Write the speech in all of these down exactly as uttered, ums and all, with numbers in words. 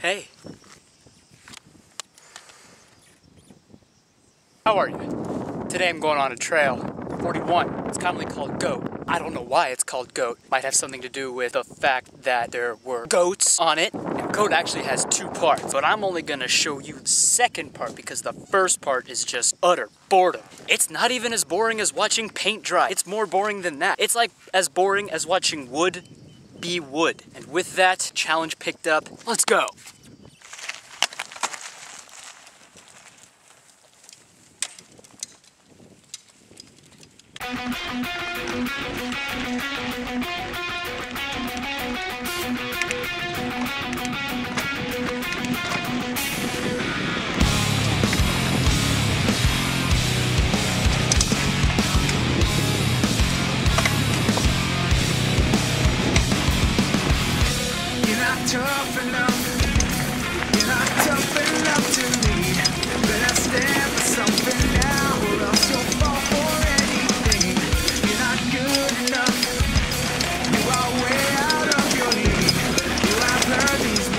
Hey. How are you? Today I'm going on a trail forty-one. It's commonly called GOAT. I don't know why it's called GOAT. Might have something to do with the fact that there were goats on it. And GOAT actually has two parts, but I'm only gonna show you the second part because the first part is just utter boredom. It's not even as boring as watching paint dry. It's more boring than that. It's like as boring as watching wood be wood. And with that, challenge picked up. Let's go. Tough enough, you're not tough enough to lead, but I stand for something now, or else you'll fall for anything. You're not good enough, you are way out of your league. You have heard these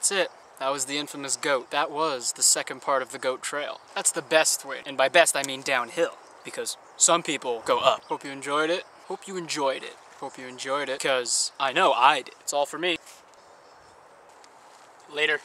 That's it. That was the infamous goat. That was the second part of the goat trail. That's the best way, and by best I mean downhill, because some people go up. Hope you enjoyed it. Hope you enjoyed it. Hope you enjoyed it, because I know I did. It's all for me. Later.